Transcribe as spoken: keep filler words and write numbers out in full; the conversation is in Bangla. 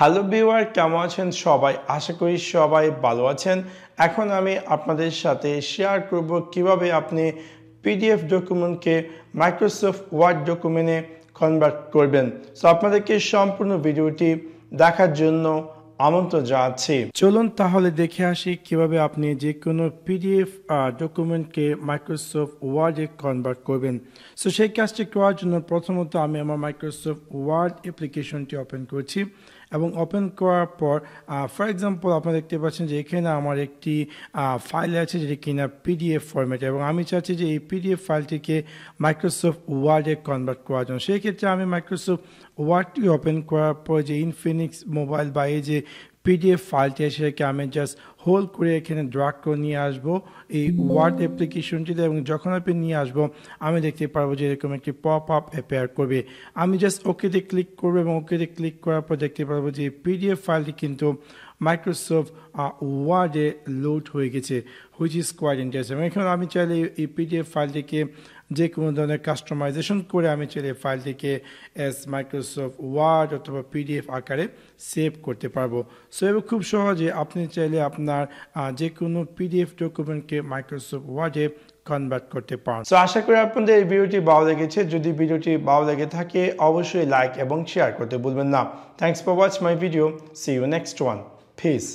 হ্যালো ভিউয়ার, কেমন আছেন সবাই? আশা করি সবাই ভালো আছেন। এখন আমি আপনাদের সাথে শেয়ার করব কিভাবে আপনি পিডিএফ ডকুমেন্টকে মাইক্রোসফট ওয়ার্ড ডকুমেন্টে কনভার্ট করবেন। সো আপনাদেরকে সম্পূর্ণ ভিডিওটি দেখার জন্য আমন্ত্রণ জানাচ্ছি। চলুন তাহলে দেখে আসি কিভাবে আপনি যে কোনো পিডিএফ ডকুমেন্টকে মাইক্রোসফট ওয়ার্ডে কনভার্ট করবেন। সো সেই কাজটি করার জন্য প্রথমত আমি আমার মাইক্রোসফট ওয়ার্ড অ্যাপ্লিকেশনটি ওপেন করছি এবং ওপেন করার পর ফর এক্সাম্পল আপনারা দেখতে পাচ্ছেন যে এখানে আমার একটি ফাইল আছে যেটি কিনা পিডিএফ ফরম্যাট, এবং আমি চাচ্ছি যে এই পিডিএফ ফাইলটিকে মাইক্রোসফট ওয়ার্ডে কনভার্ট করার জন্য। সেই ক্ষেত্রে আমি মাইক্রোসফট ওয়ার্ডটি ওপেন করার পর যে ইনফিনিক্স মোবাইল বা এই যে পিডিএফ ফাইলটি আছে সেটাকে আমি জাস্ট হোল্ড করে এখানে ড্রাগ করে নিয়ে আসবো এই ওয়ার্ড অ্যাপ্লিকেশনটিতে, এবং যখন আপনি নিয়ে আসবো আমি দেখতে পারবো যে এরকম একটি পপ আপ অ্যাপেয়ার করবে। আমি জাস্ট ওকেতে ক্লিক করবো এবং ওকেতে ক্লিক করার পর দেখতে পারবো যে পিডিএফ ফাইলটি কিন্তু মাইক্রোসফট ওয়ার্ডে লোড হয়ে গেছে, হুইচ ইজ কোয়াইট ইন্টারেস্টিং। এখন আমি চাইলে এই পিডিএফ ফাইলটিকে যে কোনো ধরনের কাস্টমাইজেশন করে আমি চাইলে ফাইলটিকে অ্যাজ মাইক্রোসফট ওয়ার্ড অথবা পিডিএফ আকারে সেভ করতে পারবো। সো এবার খুব সহজে আপনি চাইলে আপনার যে কোনো পিডিএফ ডকুমেন্টকে মাইক্রোসফট ওয়ার্ডে কনভার্ট করতে পারেন। সো আশা করি আপনাদের এই ভিডিওটি ভালো লেগেছে। যদি ভিডিওটি ভালো লেগে থাকে অবশ্যই লাইক এবং শেয়ার করতে ভুলবেন না। Thanks for watch my video. See you next one. Peace.